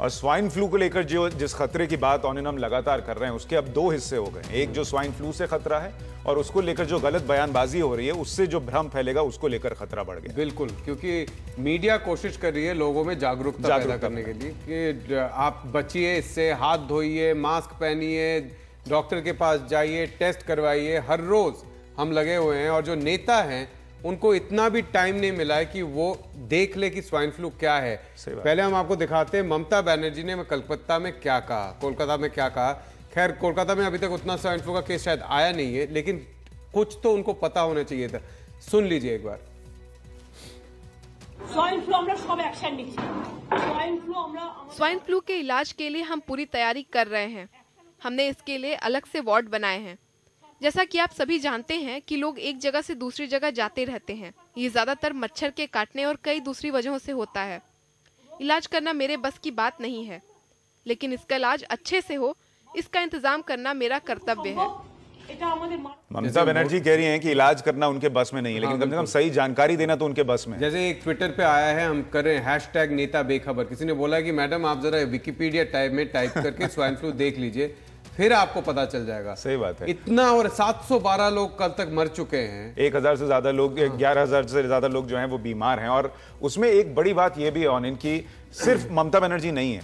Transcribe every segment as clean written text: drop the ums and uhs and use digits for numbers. और swine flu को लेकर जो जिस खतरे की बात ऑन एंड हम लगातार कर रहे हैं उसके अब दो हिस्से हो गए, एक जो स्वाइन फ्लू से खतरा है और उसको लेकर जो गलत बयानबाजी हो रही है उससे जो भ्रम फैलेगा उसको लेकर खतरा बढ़ गया। बिल्कुल, क्योंकि मीडिया कोशिश कर रही है लोगों में जागरूकता पैदा करने के लिए कि आप बचिए इससे, हाथ धोइए, मास्क पहनिए, डॉक्टर के पास जाइए, टेस्ट करवाइए। हर रोज हम लगे हुए हैं और जो नेता हैं उनको इतना भी टाइम नहीं मिला है कि वो देख ले कि स्वाइन फ्लू क्या है। पहले हम आपको दिखाते हैं ममता बनर्जी ने कलकत्ता में क्या कहा, कोलकाता में क्या कहा। खैर, कोलकाता में अभी तक उतना स्वाइन फ्लू का केस शायद आया नहीं है, लेकिन कुछ तो उनको पता होना चाहिए था। सुन लीजिए एक बार। स्वाइन फ्लू के इलाज के लिए हम पूरी तैयारी कर रहे हैं। हमने इसके लिए अलग से वार्ड बनाए हैं। जैसा कि आप सभी जानते हैं कि लोग एक जगह से दूसरी जगह जाते रहते हैं, ये ज़्यादातर मच्छर के काटने और कई दूसरी वजहों से होता है। इलाज करना मेरे बस की बात नहीं है, लेकिन इसका इलाज अच्छे से हो इसका इंतजाम करना मेरा कर्तव्य है। ममता बनर्जी कह रही हैं कि इलाज करना उनके बस में नहीं है, लेकिन कम से कम सही जानकारी देना तो उनके बस में। जैसे एक ट्विटर पे आया है, हम कर रहे हैं हैशटैग नेता बेखबर। किसी ने बोला कि मैडम आप जरा विकिपीडिया टाइप में टाइप करके स्वाइन फ्लू देख लीजिए, फिर आपको पता चल जाएगा। सही बात है। इतना और 712 लोग कल तक मर चुके हैं, 1000 से ज्यादा लोग, 11000 से ज्यादा लोग जो हैं वो बीमार हैं। और उसमें एक बड़ी बात ये भी है ऑन इनकी, सिर्फ ममता बनर्जी नहीं है,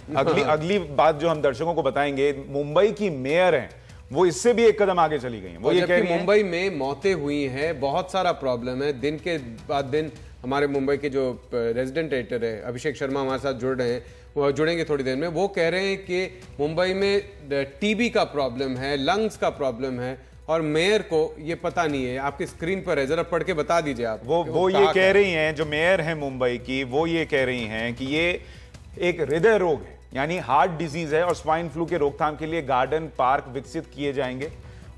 अगली बात जो हम दर्शकों को बताएंगे, मुंबई की मेयर हैं वो इससे भी एक कदम आगे चली गई हैं। वो ये कह रही हैं मुंबई में मौतें हुई हैं, बहुत सारा प्रॉब्लम है दिन के बाद दिन। हमारे मुंबई के जो रेजिडेंट एडिटर है अभिषेक शर्मा हमारे साथ जुड़ रहे हैं, वो जुड़ेंगे थोड़ी देर में। वो कह रहे हैं कि मुंबई में टीबी का प्रॉब्लम है, लंग्स का प्रॉब्लम है और मेयर को ये पता नहीं है। आपकी स्क्रीन पर है, जरा पढ़ के बता दीजिए आप। वो ये कह रही हैं, जो मेयर है मुंबई की, वो ये कह रही हैं कि ये एक हृदय रोग है, यानी हार्ट डिजीज है और स्वाइन फ्लू के रोकथाम के लिए गार्डन पार्क विकसित किए जाएंगे।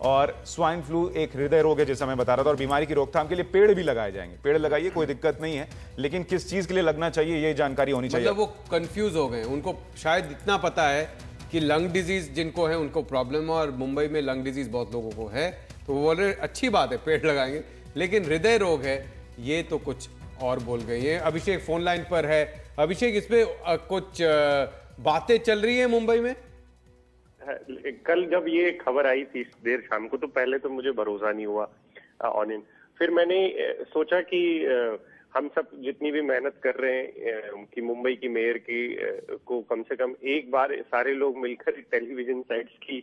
और स्वाइन फ्लू एक हृदय रोग है जैसा मैं बता रहा था, और बीमारी की रोकथाम के लिए पेड़ भी लगाए जाएंगे। पेड़ लगाइए, कोई दिक्कत नहीं है, लेकिन किस चीज के लिए लगना चाहिए ये जानकारी होनी चाहिए। मतलब वो कंफ्यूज हो गए, उनको शायद इतना पता है कि लंग डिजीज जिनको है उनको प्रॉब्लम है और मुंबई में लंग डिजीज बहुत लोगों को है, तो वो बोल रहे अच्छी बात है पेड़ लगाएंगे, लेकिन हृदय रोग है ये तो कुछ और बोल गई है। अभिषेक फोन लाइन पर है। अभिषेक, इस पर कुछ बातें चल रही है मुंबई में। कल जब ये खबर आई थी देर शाम को, तो पहले तो मुझे भरोसा नहीं हुआ ऑन इन, फिर मैंने सोचा कि हम सब जितनी भी मेहनत कर रहे हैं कि मुंबई की मेयर की को कम से कम एक बार सारे लोग मिलकर टेलीविजन साइट्स की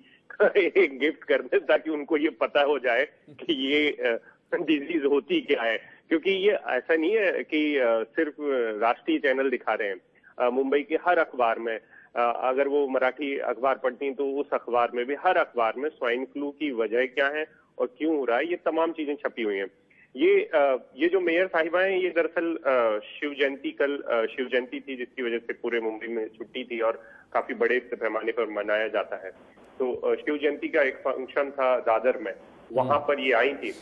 एक गिफ्ट कर दें ताकि उनको ये पता हो जाए कि ये डिजीज होती क्या है। क्योंकि ये ऐसा नहीं है कि सिर्फ राष्ट्रीय चैनल दिखा रहे हैं, मुंबई के हर अखबार में, अगर वो मराठी अखबार पढ़ती हैं तो उस अखबार में भी, हर अखबार में स्वाइन फ्लू की वजह क्या है और क्यों हो रहा है ये तमाम चीजें छपी हुई हैं। ये जो मेयर साहिबा हैं ये दरअसल शिव जयंती, कल शिव जयंती थी जिसकी वजह से पूरे मुंबई में छुट्टी थी और काफी बड़े पैमाने पर मनाया जाता है, तो शिव जयंती का एक फंक्शन था दादर में, वहां पर ये आई थी।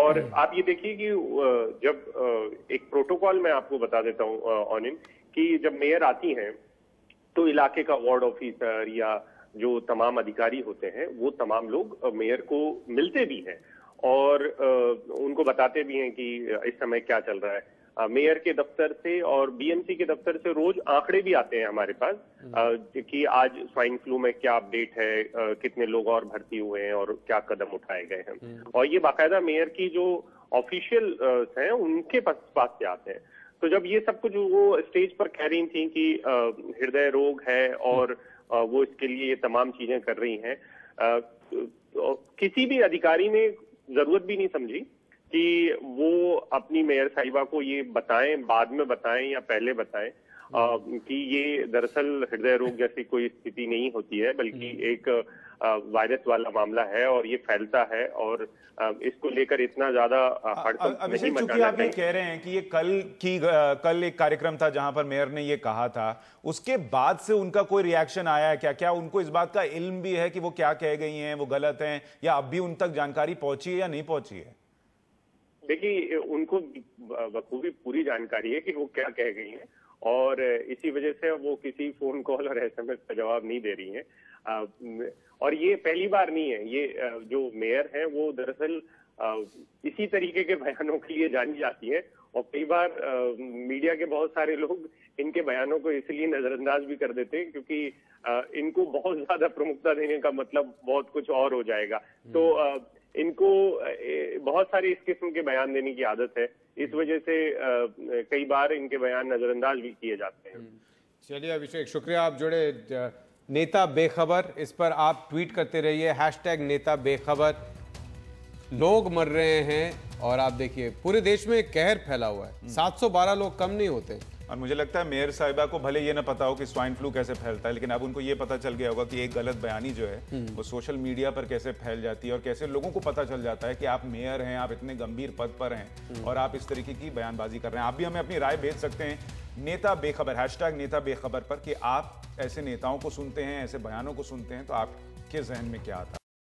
और आप ये देखिए कि जब एक प्रोटोकॉल मैं आपको बता देता हूँ ऑन इन, कि जब मेयर आती हैं तो इलाके का वार्ड ऑफिसर या जो तमाम अधिकारी होते हैं वो तमाम लोग मेयर को मिलते भी हैं और उनको बताते भी हैं कि इस समय क्या चल रहा है। मेयर के दफ्तर से और बीएमसी के दफ्तर से रोज आंकड़े भी आते हैं हमारे पास कि आज स्वाइन फ्लू में क्या अपडेट है, कितने लोग और भर्ती हुए हैं और क्या कदम उठाए गए हैं, और ये बाकायदा मेयर की जो ऑफिशियल हैं उनके पास से आते हैं। तो जब ये सब कुछ वो स्टेज पर कह रही थी कि हृदय रोग है और वो इसके लिए ये तमाम चीजें कर रही हैं, किसी भी अधिकारी ने जरूरत भी नहीं समझी कि वो अपनी मेयर साहिबा को ये बताएं, बाद में बताएं या पहले बताएं कि ये दरअसल हृदय रोग जैसी कोई स्थिति नहीं होती है, बल्कि एक वायरस वाला मामला है और ये फैलता है और इसको लेकर इतना ज्यादा नहीं मचाना चाहिए। कह रहे हैं कि ये कल एक कार्यक्रम था जहां पर मेयर ने ये कहा था, उसके बाद से उनका कोई रिएक्शन आया है क्या? क्या उनको इस बात का इल्म भी है कि वो क्या कह गई हैं, वो गलत हैं, या अब भी उन तक जानकारी पहुंची है या नहीं पहुंची है? देखिए, उनको बखूबी पूरी जानकारी है कि वो क्या कह गई हैं और इसी वजह से वो किसी फोन कॉल और SMS का जवाब नहीं दे रही हैं। और ये पहली बार नहीं है, ये जो मेयर हैं वो दरअसल इसी तरीके के बयानों के लिए जानी जाती है और कई बार मीडिया के बहुत सारे लोग इनके बयानों को इसलिए नजरअंदाज भी कर देते हैं क्योंकि इनको बहुत ज्यादा प्रमुखता देने का मतलब बहुत कुछ और हो जाएगा। तो इनको बहुत सारे इस किस्म के बयान देने की आदत है, इस वजह से कई बार इनके बयान नजरअंदाज भी किए जाते हैं। चलिए अभिषेक, शुक्रिया आप जुड़े। नेता बेखबर, इस पर आप ट्वीट करते रहिए, हैशटैग नेता बेखबर। लोग मर रहे हैं और आप देखिए पूरे देश में कहर फैला हुआ है, 712 लोग कम नहीं होते। और मुझे लगता है मेयर साहिबा को भले ये ना पता हो कि स्वाइन फ्लू कैसे फैलता है, लेकिन अब उनको ये पता चल गया होगा कि एक गलत बयानी जो है वो सोशल मीडिया पर कैसे फैल जाती है और कैसे लोगों को पता चल जाता है कि आप मेयर हैं, आप इतने गंभीर पद पर हैं और आप इस तरीके की बयानबाजी कर रहे हैं। आप भी हमें अपनी राय भेज सकते हैं नेता बेखबर, हैशटैग नेता बेखबर पर, कि आप ऐसे नेताओं को सुनते हैं, ऐसे बयानों को सुनते हैं तो आपके जहन में क्या आता है।